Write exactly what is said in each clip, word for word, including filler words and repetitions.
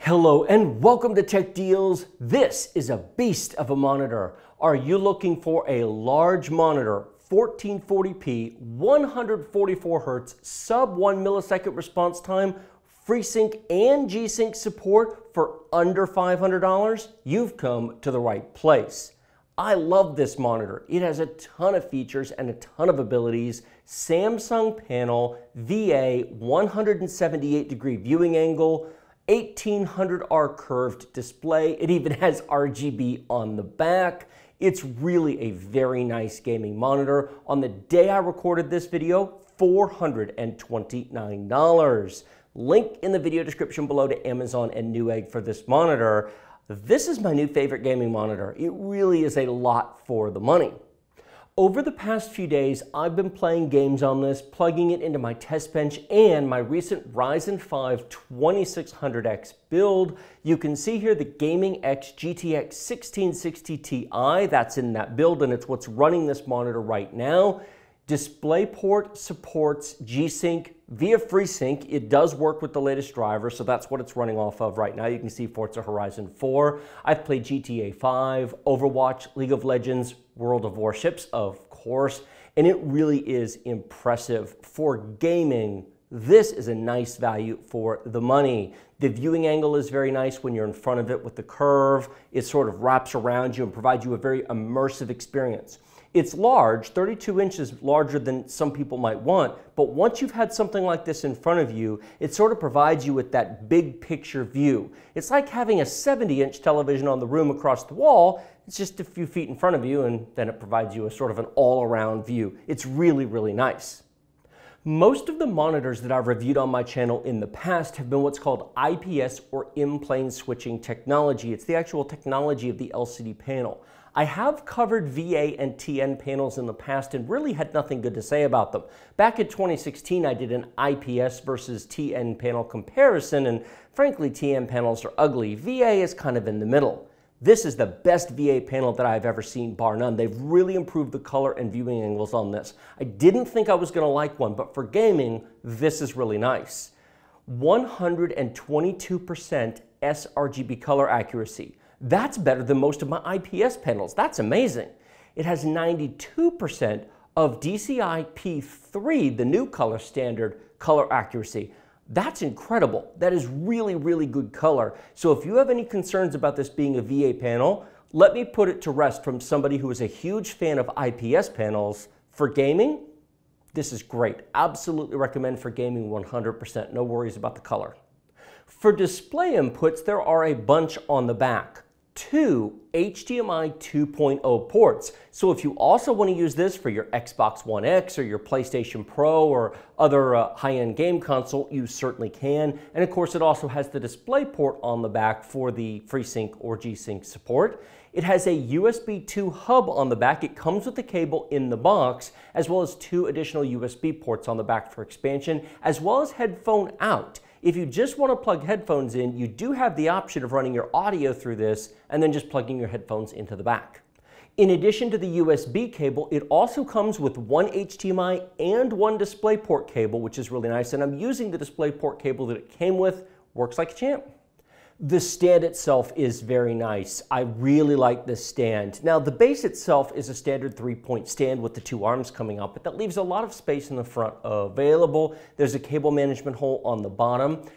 Hello and welcome to Tech Deals. This is a beast of a monitor. Are you looking for a large monitor, fourteen forty p, one hundred forty-four hertz, sub one millisecond response time, FreeSync and G-Sync support for under five hundred dollars? You've come to the right place. I love this monitor. It has a ton of features and a ton of abilities. Samsung panel, V A, one hundred seventy-eight degree viewing angle, eighteen hundred R curved display. It even has R G B on the back. It's really a very nice gaming monitor. On the day I recorded this video, four hundred twenty-nine dollars. Link in the video description below to Amazon and Newegg for this monitor. This is my new favorite gaming monitor. It really is a lot for the money. Over the past few days, I've been playing games on this, plugging it into my test bench and my recent Ryzen five twenty-six hundred X build. You can see here the Gaming X G T X sixteen sixty T I, that's in that build and it's what's running this monitor right now. DisplayPort supports G-Sync via FreeSync. It does work with the latest driver, so that's what it's running off of right now. You can see Forza Horizon four. I've played G T A five, Overwatch, League of Legends, World of Warships, of course, and it really is impressive. For gaming, this is a nice value for the money. The viewing angle is very nice when you're in front of it with the curve. It sort of wraps around you and provides you a very immersive experience. It's large, thirty-two inches larger than some people might want, but once you've had something like this in front of you, it sort of provides you with that big picture view. It's like having a seventy inch television on the room across the wall. It's just a few feet in front of you and then it provides you a sort of an all-around view. It's really, really nice. Most of the monitors that I've reviewed on my channel in the past have been what's called I P S or in-plane switching technology. It's the actual technology of the L C D panel. I have covered V A and T N panels in the past and really had nothing good to say about them. Back in twenty sixteen, I did an I P S versus T N panel comparison, and frankly, T N panels are ugly. V A is kind of in the middle. This is the best V A panel that I've ever seen, bar none. They've really improved the color and viewing angles on this. I didn't think I was going to like one, but for gaming, this is really nice. one hundred twenty-two percent sRGB color accuracy. That's better than most of my I P S panels. That's amazing. It has ninety-two percent of D C I P three, the new color standard, color accuracy. That's incredible. That is really, really good color. So if you have any concerns about this being a V A panel, let me put it to rest from somebody who is a huge fan of I P S panels. For gaming, this is great. Absolutely recommend for gaming one hundred percent. No worries about the color. For display inputs, there are a bunch on the back. Two H D M I two point oh ports. So if you also want to use this for your Xbox One X or your PlayStation Pro or other uh, high-end game console, you certainly can. And of course, it also has the DisplayPort on the back for the FreeSync or G-Sync support. It has a U S B two hub on the back. It comes with the cable in the box, as well as two additional U S B ports on the back for expansion, as well as headphone out. If you just want to plug headphones in, you do have the option of running your audio through this and then just plugging your headphones into the back. In addition to the U S B cable, it also comes with one H D M I and one DisplayPort cable, which is really nice, and I'm using the DisplayPort cable that it came with. Works like a champ. The stand itself is very nice. I really like this stand. Now, the base itself is a standard three-point stand with the two arms coming up, but that leaves a lot of space in the front available. There's a cable management hole on the bottom.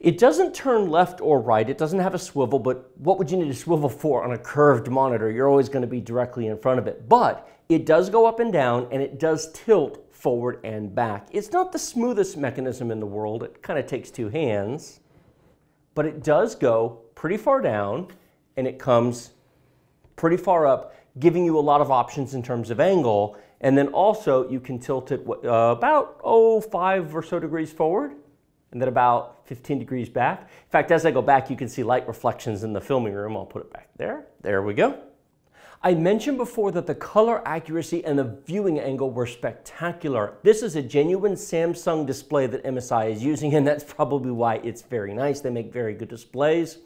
It doesn't turn left or right. It doesn't have a swivel, but what would you need a swivel for on a curved monitor? You're always going to be directly in front of it, but it does go up and down, and it does tilt forward and back. It's not the smoothest mechanism in the world. It kind of takes two hands. But it does go pretty far down and it comes pretty far up, giving you a lot of options in terms of angle. And then also you can tilt it about oh, five or so degrees forward and then about fifteen degrees back. In fact, as I go back, you can see light reflections in the filming room. I'll put it back there. There we go. I mentioned before that the color accuracy and the viewing angle were spectacular. This is a genuine Samsung display that M S I is using, and that's probably why it's very nice. They make very good displays.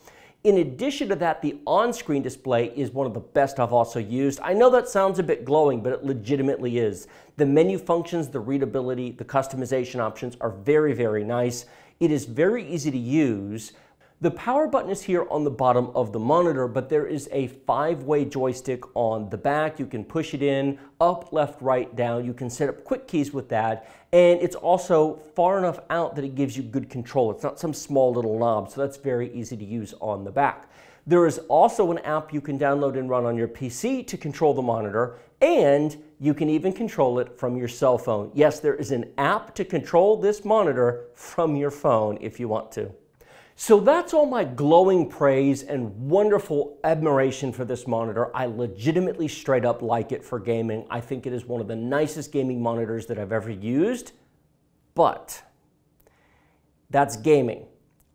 In addition to that, the on-screen display is one of the best I've also used. I know that sounds a bit glowing, but it legitimately is. The menu functions, the readability, the customization options are very, very nice. It is very easy to use. The power button is here on the bottom of the monitor, but there is a five-way joystick on the back. You can push it in, up, left, right, down. You can set up quick keys with that, and it's also far enough out that it gives you good control. It's not some small little knob, so that's very easy to use on the back. There is also an app you can download and run on your P C to control the monitor, and you can even control it from your cell phone. Yes, there is an app to control this monitor from your phone if you want to. So that's all my glowing praise and wonderful admiration for this monitor. I legitimately straight up like it for gaming. I think it is one of the nicest gaming monitors that I've ever used, but that's gaming.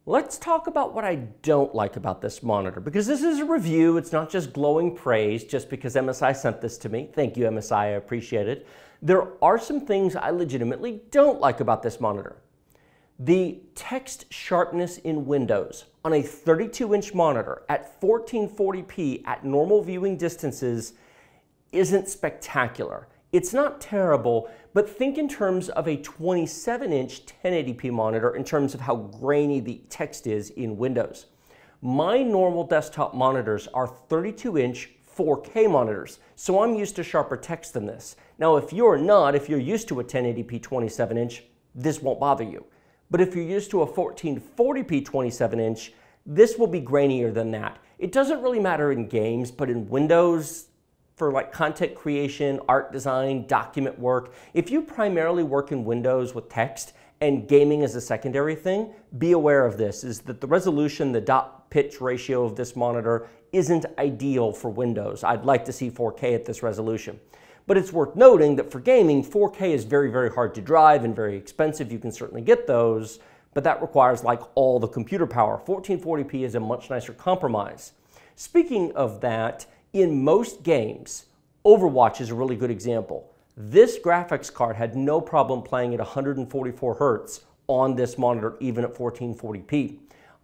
Let's talk about what I don't like about this monitor, because this is a review. It's not just glowing praise just because M S I sent this to me. Thank you, M S I, I appreciate it. There are some things I legitimately don't like about this monitor. The text sharpness in Windows on a thirty-two inch monitor at fourteen forty p at normal viewing distances isn't spectacular. It's not terrible, but think in terms of a twenty-seven inch ten eighty p monitor in terms of how grainy the text is in Windows. My normal desktop monitors are thirty-two inch four K monitors, so I'm used to sharper text than this. Now, if you're not, if you're used to a ten eighty p twenty-seven inch, this won't bother you. But if you're used to a fourteen forty p twenty-seven inch, this will be grainier than that. It doesn't really matter in games, but in Windows, for like content creation, art design, document work, if you primarily work in Windows with text and gaming is a secondary thing, be aware of this, is that the resolution, the dot pitch ratio of this monitor isn't ideal for Windows. I'd like to see four K at this resolution. But it's worth noting that for gaming, four K is very, very hard to drive and very expensive. You can certainly get those, but that requires like all the computer power. fourteen forty p is a much nicer compromise. Speaking of that, in most games, Overwatch is a really good example. This graphics card had no problem playing at one hundred forty-four hertz on this monitor, even at fourteen forty p.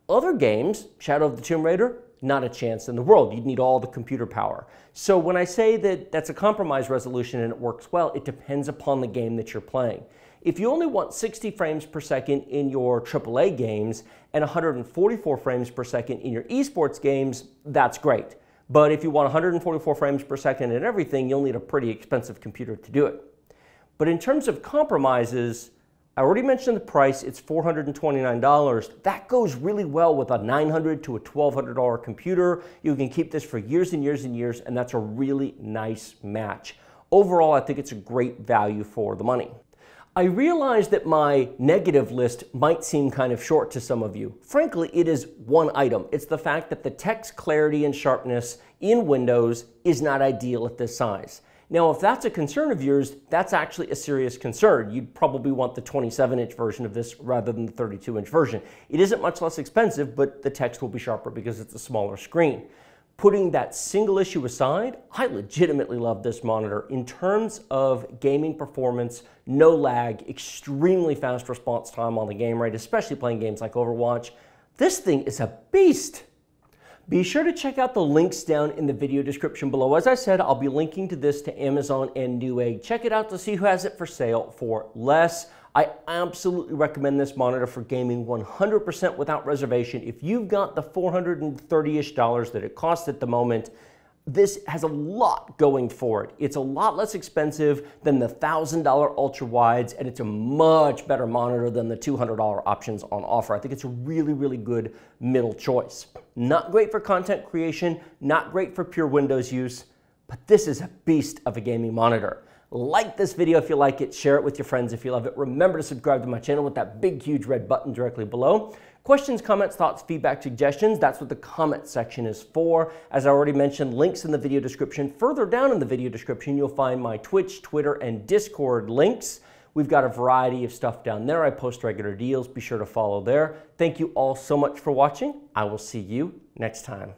Other games, Shadow of the Tomb Raider, not a chance in the world. You'd need all the computer power. So when I say that that's a compromise resolution and it works well, it depends upon the game that you're playing. If you only want sixty frames per second in your triple A games and one hundred forty-four frames per second in your eSports games, that's great. But if you want one hundred forty-four frames per second in everything, you'll need a pretty expensive computer to do it. But in terms of compromises, I already mentioned the price, it's four hundred twenty-nine dollars. That goes really well with a nine hundred dollars to a twelve hundred dollar computer. You can keep this for years and years and years, and that's a really nice match. Overall, I think it's a great value for the money. I realize that my negative list might seem kind of short to some of you. Frankly, it is one item. It's the fact that the text clarity and sharpness in Windows is not ideal at this size. Now, if that's a concern of yours, that's actually a serious concern. You'd probably want the twenty-seven inch version of this rather than the thirty-two inch version. It isn't much less expensive, but the text will be sharper because it's a smaller screen. Putting that single issue aside, I legitimately love this monitor. In terms of gaming performance, no lag, extremely fast response time on the game rate, especially playing games like Overwatch, this thing is a beast. Be sure to check out the links down in the video description below. As I said, I'll be linking to this to Amazon and Newegg. Check it out to see who has it for sale for less. I absolutely recommend this monitor for gaming one hundred percent without reservation. If you've got the four hundred thirty-ish dollars that it costs at the moment, this has a lot going for it. It's a lot less expensive than the one thousand dollar ultra wides, and it's a much better monitor than the two hundred dollar options on offer. I think it's a really, really good middle choice. Not great for content creation, not great for pure Windows use, but this is a beast of a gaming monitor. Like this video if you like it, share it with your friends if you love it. Remember to subscribe to my channel with that big, huge red button directly below. Questions, comments, thoughts, feedback, suggestions, that's what the comment section is for. As I already mentioned, links in the video description. Further down in the video description, you'll find my Twitch, Twitter, and Discord links. We've got a variety of stuff down there. I post regular deals. Be sure to follow there. Thank you all so much for watching. I will see you next time.